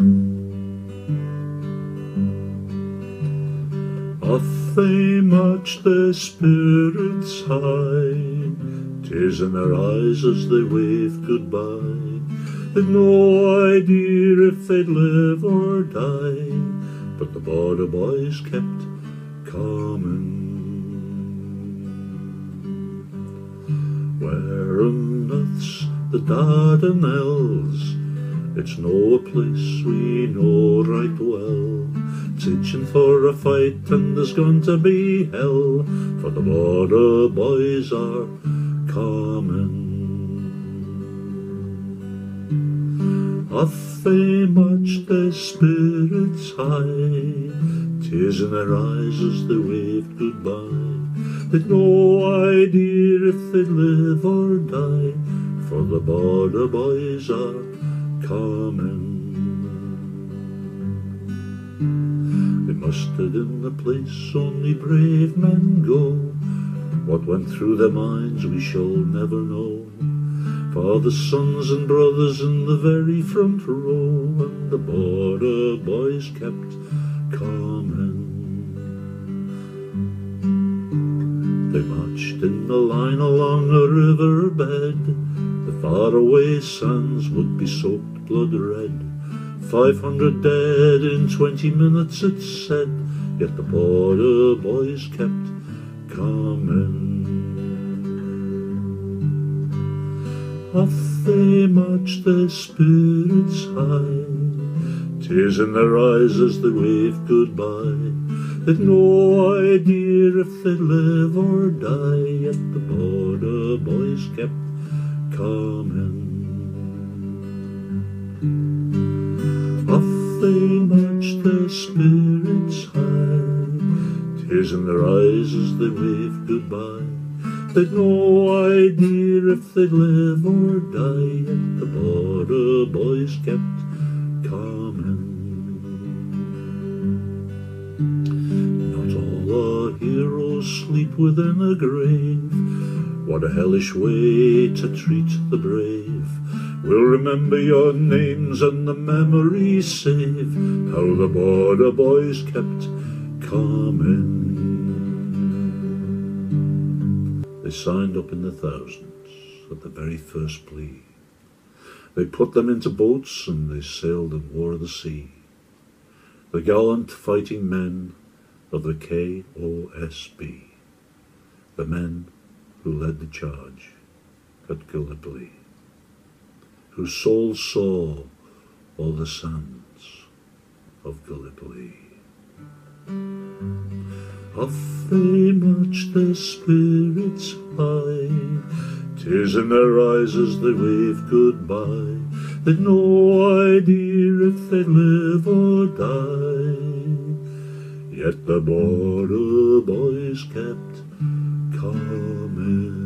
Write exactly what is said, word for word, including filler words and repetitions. Off they march, their spirits high, tears in their eyes as they wave goodbye. They've no idea if they'd live or die, but the border boys kept coming. Where on earth's the Dardanelles? It's no a place we know right well. It's itching for a fight and there's going to be hell, for the border boys are coming. Off they march, their spirits high, tears in their eyes as they waved goodbye. They'd no idea if they'd live or die, for the border boys are coming. Mustered in the place only brave men go. What went through their minds we shall never know. Fathers, sons and brothers in the very front row, and the border boys kept coming. They marched in a line along a river bed. The faraway sands would be soaked blood red. Five hundred dead in twenty minutes, it said, yet the border boys kept coming. Off they marched, their spirits high, tears in their eyes as they waved goodbye. They'd no idea if they'd live or die, yet the border boys kept coming. They marched, their spirits high, tears in their eyes as they waved goodbye. They'd no idea if they'd live or die, yet the border boys kept coming. Not all our heroes sleep within a grave. What a hellish way to treat the brave. We'll remember your names and the memory save, how the border boys kept coming. They signed up in the thousands at the very first plea. They put them into boats and they sailed and wore the sea. The gallant fighting men of the K O S B, the men who led the charge at Gallipoli, whose souls saw all the sands of Gallipoli. Off they marched, their spirits high, tears in their eyes as they waved goodbye. They'd no idea if they'd live or die, yet the border boys kept coming.